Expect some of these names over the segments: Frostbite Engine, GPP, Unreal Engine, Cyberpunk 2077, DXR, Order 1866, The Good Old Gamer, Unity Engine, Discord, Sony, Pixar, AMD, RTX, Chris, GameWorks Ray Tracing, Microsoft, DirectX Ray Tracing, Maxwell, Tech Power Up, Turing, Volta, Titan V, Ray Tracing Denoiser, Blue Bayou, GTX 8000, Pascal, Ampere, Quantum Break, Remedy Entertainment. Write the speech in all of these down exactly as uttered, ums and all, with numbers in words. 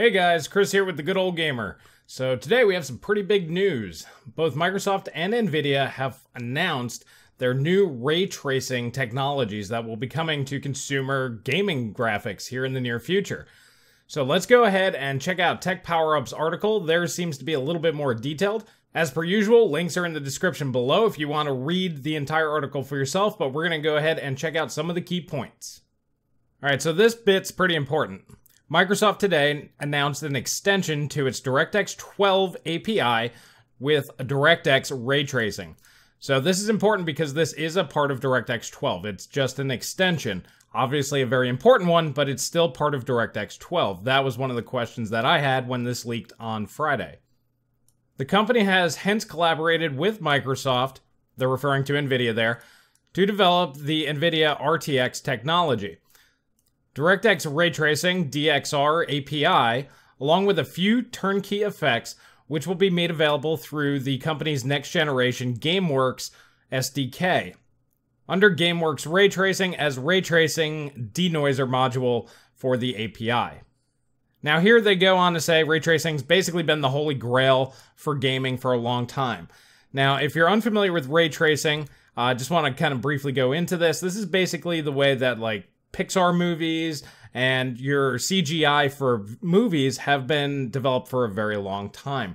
Hey guys, Chris here with The Good Old Gamer. So today we have some pretty big news. Both Microsoft and Nvidia have announced their new ray tracing technologies that will be coming to consumer gaming graphics here in the near future. So let's go ahead and check out Tech Power Up's article. Theirs seems to be a little bit more detailed. As per usual, links are in the description below if you want to read the entire article for yourself, but we're going to go ahead and check out some of the key points. All right, so this bit's pretty important. Microsoft today announced an extension to its DirectX twelve A P I with DirectX Ray Tracing. So this is important because this is a part of DirectX twelve. It's just an extension. Obviously a very important one, but it's still part of DirectX twelve. That was one of the questions that I had when this leaked on Friday. The company has hence collaborated with Microsoft, they're referring to Nvidia there, to develop the Nvidia R T X technology. DirectX Ray Tracing, D X R A P I, along with a few turnkey effects, which will be made available through the company's next-generation GameWorks S D K. Under GameWorks Ray Tracing as Ray Tracing Denoiser module for the A P I. Now here they go on to say ray tracing's basically been the holy grail for gaming for a long time. Now, if you're unfamiliar with ray tracing, I uh, just want to kind of briefly go into this. This is basically the way that, like, Pixar movies and your C G I for movies have been developed for a very long time,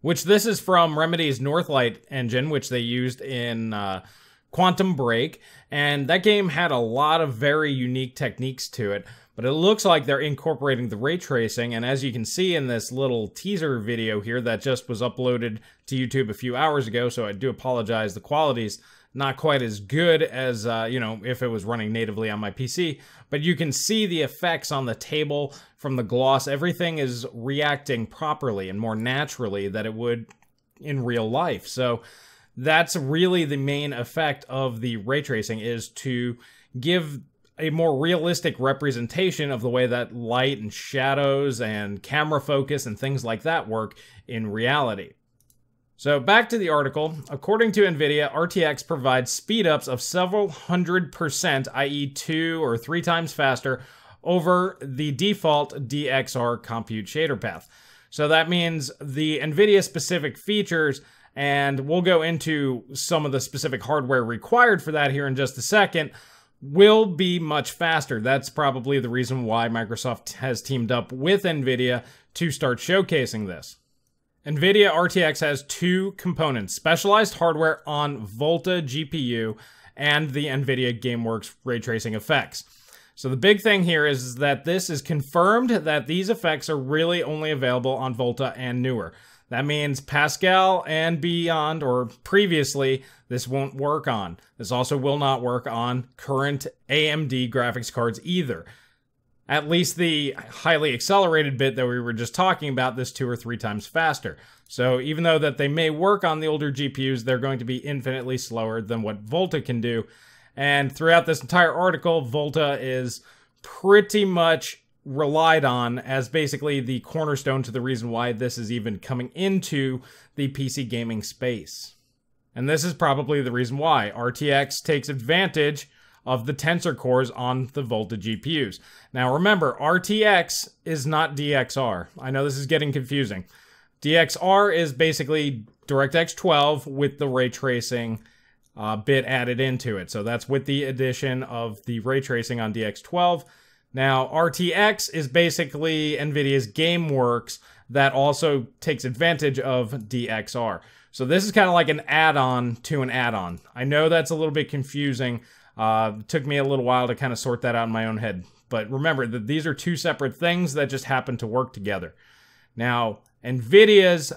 which this is from Remedy's Northlight engine, which they used in uh, Quantum Break, and that game had a lot of very unique techniques to it, but it looks like they're incorporating the ray tracing, and as you can see in this little teaser video here that just was uploaded to YouTube a few hours ago, so I do apologize, the quality's not quite as good as, uh, you know, if it was running natively on my P C, but you can see the effects on the table from the gloss. Everything is reacting properly and more naturally than it would in real life. So that's really the main effect of the ray tracing, is to give a more realistic representation of the way that light and shadows and camera focus and things like that work in reality. So back to the article. According to Nvidia, R T X provides speedups of several hundred percent, that is two or three times faster, over the default D X R compute shader path. So that means the Nvidia specific features, and we'll go into some of the specific hardware required for that here in just a second, will be much faster. That's probably the reason why Microsoft has teamed up with Nvidia to start showcasing this. NVIDIA R T X has two components, specialized hardware on Volta G P U and the NVIDIA GameWorks ray tracing effects. So the big thing here is that this is confirmed that these effects are really only available on Volta and newer. That means Pascal and beyond, or previously, this won't work on. This also will not work on current A M D graphics cards either. At least the highly accelerated bit that we were just talking about, this two or three times faster. So even though that they may work on the older G P Us, they're going to be infinitely slower than what Volta can do. And throughout this entire article, Volta is pretty much relied on as basically the cornerstone to the reason why this is even coming into the P C gaming space. And this is probably the reason why R T X takes advantage of the Tensor Cores on the Volta G P Us. Now remember, R T X is not D X R. I know this is getting confusing. D X R is basically DirectX twelve with the ray tracing uh, bit added into it. So that's with the addition of the ray tracing on D X twelve. Now R T X is basically NVIDIA's GameWorks that also takes advantage of D X R. So this is kind of like an add-on to an add-on. I know that's a little bit confusing. Uh, it took me a little while to kind of sort that out in my own head. But remember that these are two separate things that just happen to work together. Now, NVIDIA's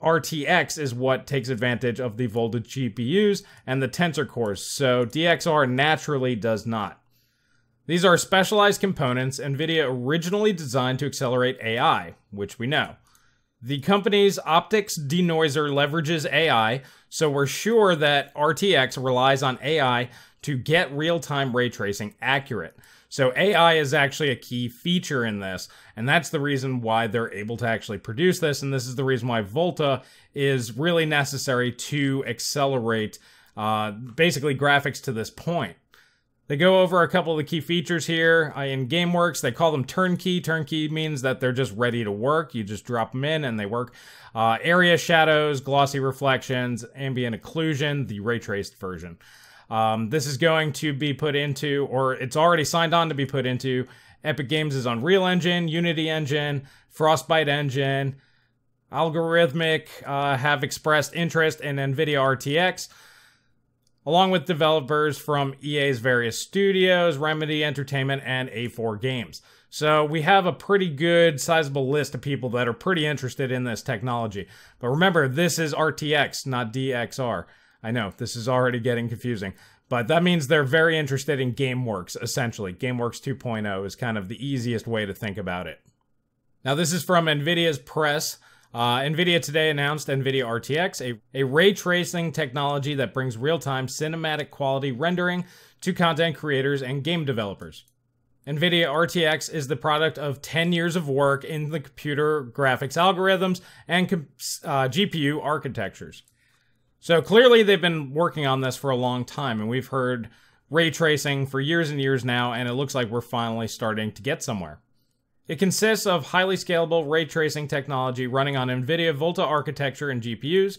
R T X is what takes advantage of the Volta G P Us and the Tensor Cores. So D X R naturally does not. These are specialized components NVIDIA originally designed to accelerate A I, which we know. The company's optics denoiser leverages A I, so we're sure that R T X relies on A I to get real-time ray tracing accurate. So A I is actually a key feature in this, and that's the reason why they're able to actually produce this, and this is the reason why Volta is really necessary to accelerate uh, basically graphics to this point. They go over a couple of the key features here. In GameWorks, they call them turnkey. Turnkey means that they're just ready to work. You just drop them in and they work. Uh, area shadows, glossy reflections, ambient occlusion, the ray traced version. Um, this is going to be put into, or it's already signed on to be put into, Epic Games' is Unreal Engine, Unity Engine, Frostbite Engine. Algorithmic uh, have expressed interest in Nvidia R T X, along with developers from E A's various studios, Remedy Entertainment, and A four Games. So we have a pretty good sizable list of people that are pretty interested in this technology. But remember, this is R T X, not D X R. I know, this is already getting confusing. But that means they're very interested in GameWorks, essentially. GameWorks two point oh is kind of the easiest way to think about it. Now this is from Nvidia's press. Uh, Nvidia today announced Nvidia R T X, a, a ray tracing technology that brings real-time cinematic quality rendering to content creators and game developers. Nvidia R T X is the product of ten years of work in the computer graphics algorithms and uh, G P U architectures. So clearly they've been working on this for a long time, and we've heard ray tracing for years and years now, and it looks like we're finally starting to get somewhere. It consists of highly scalable ray tracing technology running on NVIDIA Volta architecture and G P Us,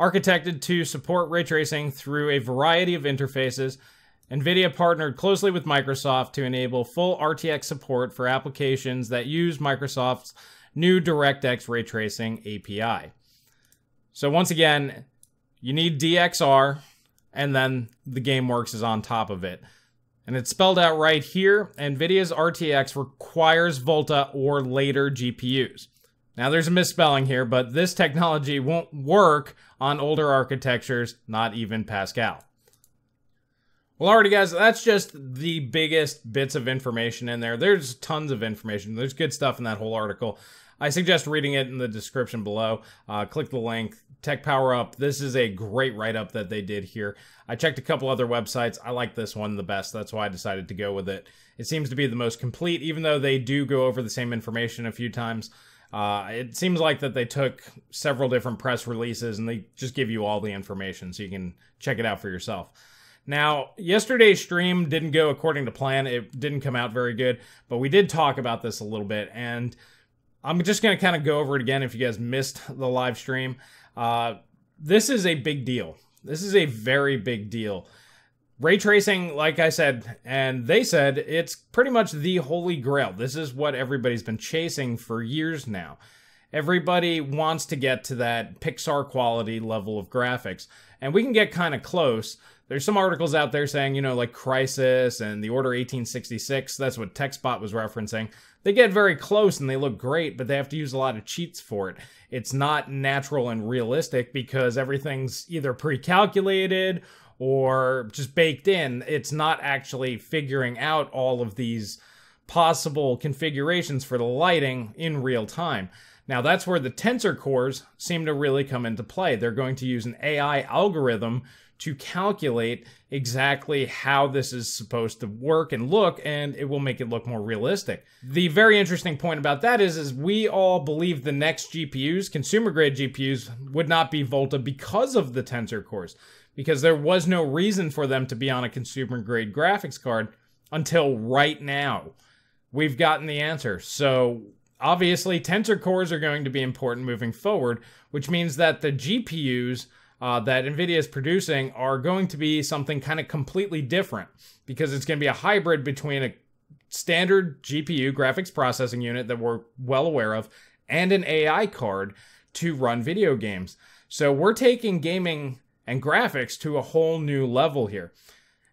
architected to support ray tracing through a variety of interfaces. NVIDIA partnered closely with Microsoft to enable full R T X support for applications that use Microsoft's new DirectX Ray Tracing A P I. So once again, you need D X R, and then the GameWorks is on top of it. And it's spelled out right here, NVIDIA's R T X requires Volta or later G P Us. Now there's a misspelling here, but this technology won't work on older architectures, not even Pascal. Well, alrighty guys, that's just the biggest bits of information in there. There's tons of information. There's good stuff in that whole article. I suggest reading it in the description below. Uh, click the link, Tech Power Up. This is a great write-up that they did here. I checked a couple other websites. I like this one the best. That's why I decided to go with it. It seems to be the most complete, even though they do go over the same information a few times. Uh, it seems like that they took several different press releases and they just give you all the information so you can check it out for yourself. Now, yesterday's stream didn't go according to plan. It didn't come out very good, but we did talk about this a little bit, and I'm just going to kind of go over it again if you guys missed the live stream. Uh, this is a big deal. This is a very big deal. Ray tracing, like I said, and they said, it's pretty much the holy grail. This is what everybody's been chasing for years now. Everybody wants to get to that Pixar quality level of graphics, and we can get kind of close. There's some articles out there saying, you know, like Crysis and the Order eighteen sixty-six, that's what TechSpot was referencing. They get very close and they look great, but they have to use a lot of cheats for it. It's not natural and realistic because everything's either pre-calculated or just baked in. It's not actually figuring out all of these possible configurations for the lighting in real time. Now that's where the tensor cores seem to really come into play. They're going to use an A I algorithm to calculate exactly how this is supposed to work and look, and it will make it look more realistic. The very interesting point about that is, is we all believe the next G P Us, consumer-grade G P Us, would not be Volta because of the tensor cores, because there was no reason for them to be on a consumer-grade graphics card until right now. We've gotten the answer. So obviously, tensor cores are going to be important moving forward, which means that the G P Us Uh, that NVIDIA is producing are going to be something kind of completely different, because it's going to be a hybrid between a standard G P U graphics processing unit that we're well aware of and an A I card to run video games. So we're taking gaming and graphics to a whole new level here.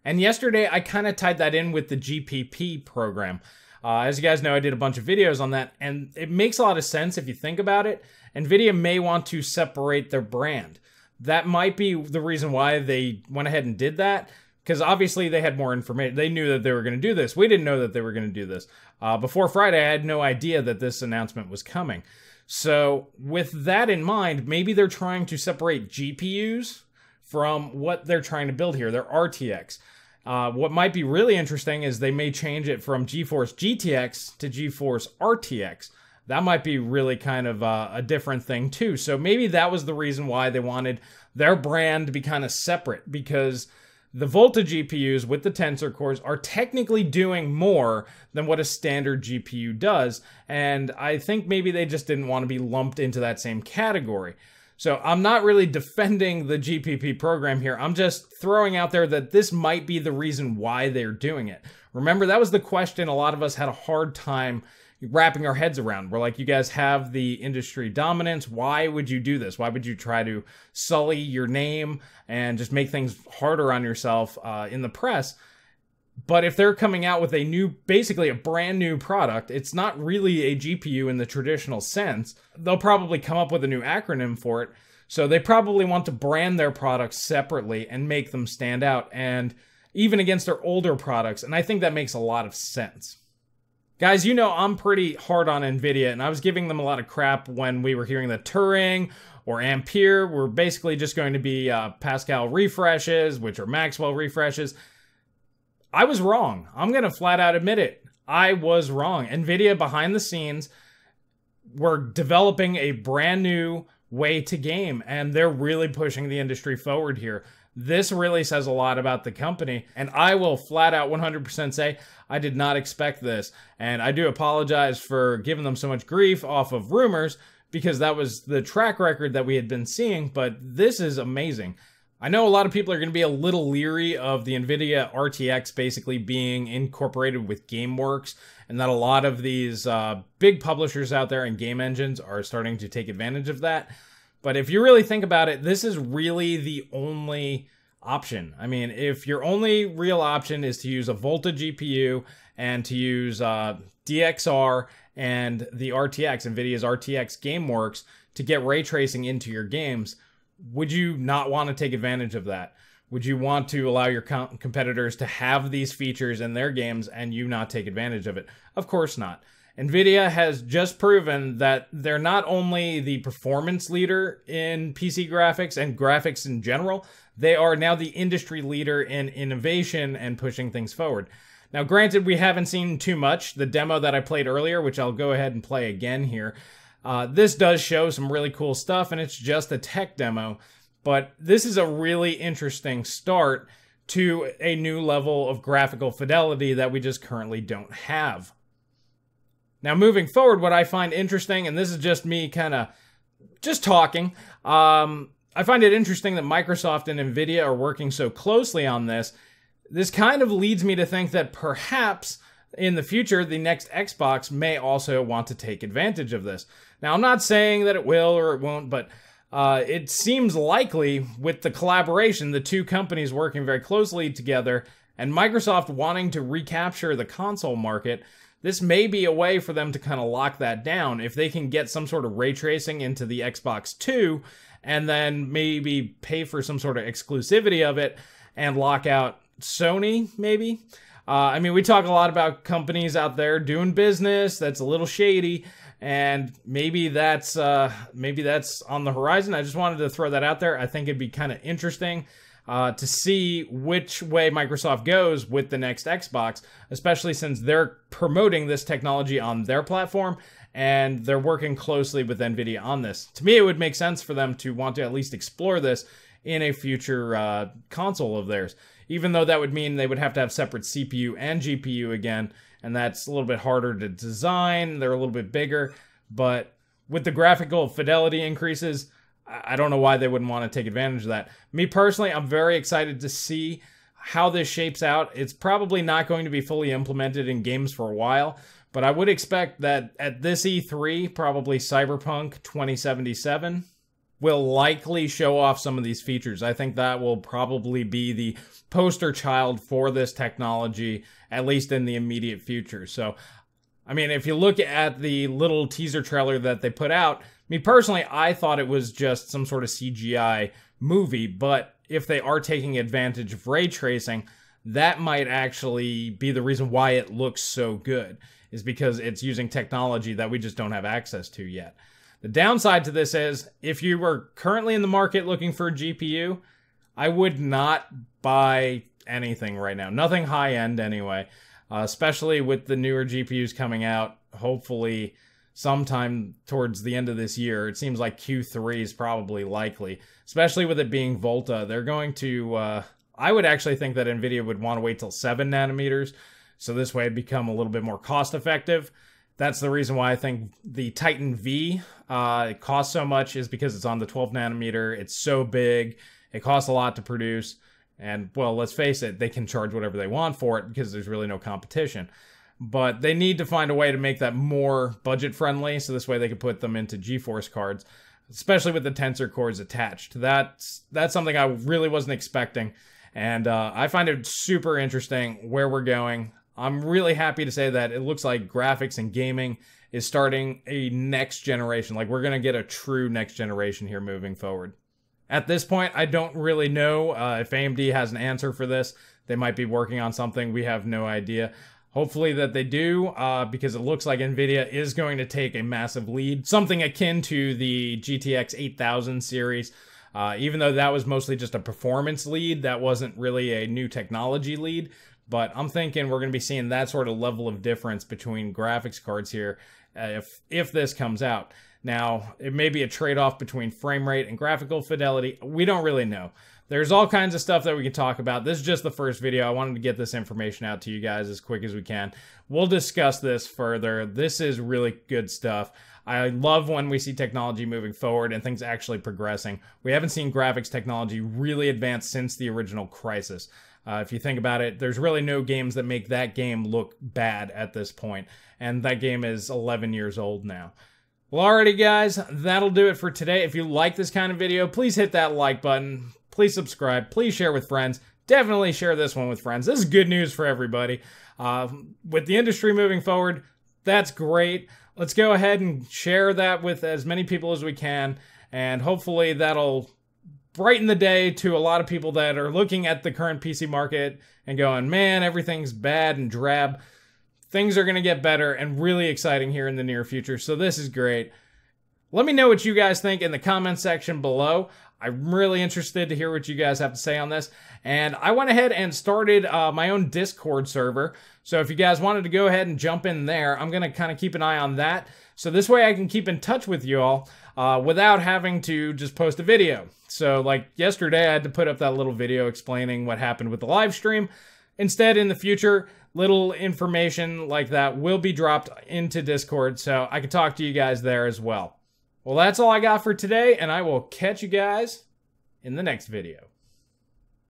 And yesterday I kind of tied that in with the G P P program. Uh, as you guys know, I did a bunch of videos on that, and it makes a lot of sense if you think about it. NVIDIA may want to separate their brand. That might be the reason why they went ahead and did that, because obviously they had more information. They knew that they were going to do this. We didn't know that they were going to do this. Uh, before Friday, I had no idea that this announcement was coming. So with that in mind, maybe they're trying to separate G P Us from what they're trying to build here, their R T X. Uh, what might be really interesting is they may change it from GeForce G T X to GeForce R T X. That might be really kind of a, a different thing too. So maybe that was the reason why they wanted their brand to be kind of separate, because The Volta G P Us with the Tensor Cores are technically doing more than what a standard G P U does, and I think maybe they just didn't want to be lumped into that same category. So I'm not really defending the G P P program here. I'm just throwing out there that this might be the reason why they're doing it. Remember, that was the question a lot of us had a hard time wrapping our heads around. We're like, you guys have the industry dominance. Why would you do this? Why would you try to sully your name and just make things harder on yourself uh, in the press? But if they're coming out with a new, basically a brand new product, it's not really a G P U in the traditional sense. They'll probably come up with a new acronym for it. So they probably want to brand their products separately and make them stand out, and even against their older products. And I think that makes a lot of sense. Guys, you know I'm pretty hard on Nvidia, and I was giving them a lot of crap when we were hearing that Turing or Ampere were basically just going to be uh, Pascal refreshes, which are Maxwell refreshes. I was wrong. I'm going to flat out admit it. I was wrong. Nvidia, behind the scenes, were developing a brand new way to game, and they're really pushing the industry forward here. This really says a lot about the company, and I will flat out one hundred percent say I did not expect this, and I do apologize for giving them so much grief off of rumors, because that was the track record that we had been seeing, but this is amazing. I know a lot of people are going to be a little leery of the NVIDIA R T X basically being incorporated with GameWorks, and that a lot of these uh, big publishers out there and game engines are starting to take advantage of that. But if you really think about it, this is really the only option. I mean, if your only real option is to use a Volta G P U and to use uh, D X R and the R T X, NVIDIA's R T X GameWorks, to get ray tracing into your games, would you not want to take advantage of that? Would you want to allow your com competitors to have these features in their games and you not take advantage of it? Of course not. NVIDIA has just proven that they're not only the performance leader in P C graphics and graphics in general, they are now the industry leader in innovation and pushing things forward. Now, granted, we haven't seen too much. The demo that I played earlier, which I'll go ahead and play again here, uh, this does show some really cool stuff, and it's just a tech demo, but this is a really interesting start to a new level of graphical fidelity that we just currently don't have. Now, moving forward, what I find interesting, and this is just me kind of just talking, um, I find it interesting that Microsoft and NVIDIA are working so closely on this. This kind of leads me to think that perhaps in the future, the next Xbox may also want to take advantage of this. Now, I'm not saying that it will or it won't, but uh, it seems likely with the collaboration, the two companies working very closely together, and Microsoft wanting to recapture the console market, this may be a way for them to kind of lock that down. If they can get some sort of ray tracing into the Xbox two and then maybe pay for some sort of exclusivity of it and lock out Sony, maybe. Uh, I mean, we talk a lot about companies out there doing business that's a little shady, and maybe that's, uh, maybe that's on the horizon. I just wanted to throw that out there. I think it'd be kind of interesting Uh, to see which way Microsoft goes with the next Xbox, especially since they're promoting this technology on their platform and they're working closely with NVIDIA on this. To me, it would make sense for them to want to at least explore this in a future uh, console of theirs, even though that would mean they would have to have separate C P U and G P U again, and that's a little bit harder to design. They're a little bit bigger, but with the graphical fidelity increases, I don't know why they wouldn't want to take advantage of that. Me personally, I'm very excited to see how this shapes out. It's probably not going to be fully implemented in games for a while, but I would expect that at this E three, probably Cyberpunk twenty seventy-seven will likely show off some of these features. I think that will probably be the poster child for this technology, at least in the immediate future. So, I mean, if you look at the little teaser trailer that they put out, me personally, I thought it was just some sort of C G I movie, but if they are taking advantage of ray tracing, that might actually be the reason why it looks so good, is because it's using technology that we just don't have access to yet. The downside to this is, if you were currently in the market looking for a G P U, I would not buy anything right now. Nothing high-end anyway. Uh, especially with the newer G P Us coming out, hopefully sometime towards the end of this year. It seems like Q three is probably likely, especially with it being Volta. They're going to, uh, I would actually think that NVIDIA would want to wait till seven nanometers, so this way it'd become a little bit more cost effective. That's the reason why I think the Titan V uh, it costs so much, is because it's on the twelve nanometer. It's so big. It costs a lot to produce. And, well, let's face it, they can charge whatever they want for it because there's really no competition. But they need to find a way to make that more budget-friendly, so this way they can put them into GeForce cards, especially with the Tensor Cores attached. That's, that's something I really wasn't expecting. And uh, I find it super interesting where we're going. I'm really happy to say that it looks like graphics and gaming is starting a next generation. Like, we're going to get a true next generation here moving forward. At this point, I don't really know uh, if A M D has an answer for this. They might be working on something. We have no idea. Hopefully that they do, uh, because it looks like NVIDIA is going to take a massive lead. Something akin to the G T X eight thousand series. Uh, even though that was mostly just a performance lead, that wasn't really a new technology lead. But I'm thinking we're going to be seeing that sort of level of difference between graphics cards here uh, if, if this comes out. Now, it may be a trade-off between frame rate and graphical fidelity. We don't really know. There's all kinds of stuff that we can talk about. This is just the first video. I wanted to get this information out to you guys as quick as we can. We'll discuss this further. This is really good stuff. I love when we see technology moving forward and things actually progressing. We haven't seen graphics technology really advance since the original Crysis. Uh, if you think about it, there's really no games that make that game look bad at this point. And that game is eleven years old now. Well, alrighty guys, that'll do it for today. If you like this kind of video, please hit that like button. Please subscribe. Please share with friends. Definitely share this one with friends. This is good news for everybody. Uh, with the industry moving forward, that's great. Let's go ahead and share that with as many people as we can. And hopefully that'll brighten the day to a lot of people that are looking at the current P C market and going, man, everything's bad and drab. Things are going to get better and really exciting here in the near future. So this is great. Let me know what you guys think in the comment section below. I'm really interested to hear what you guys have to say on this. And I went ahead and started uh, my own Discord server. So if you guys wanted to go ahead and jump in there, I'm going to kind of keep an eye on that. So this way I can keep in touch with you all uh, without having to just post a video. So like yesterday, I had to put up that little video explaining what happened with the live stream. Instead, in the future, little information like that will be dropped into Discord. So I can talk to you guys there as well. Well, that's all I got for today, and I will catch you guys in the next video.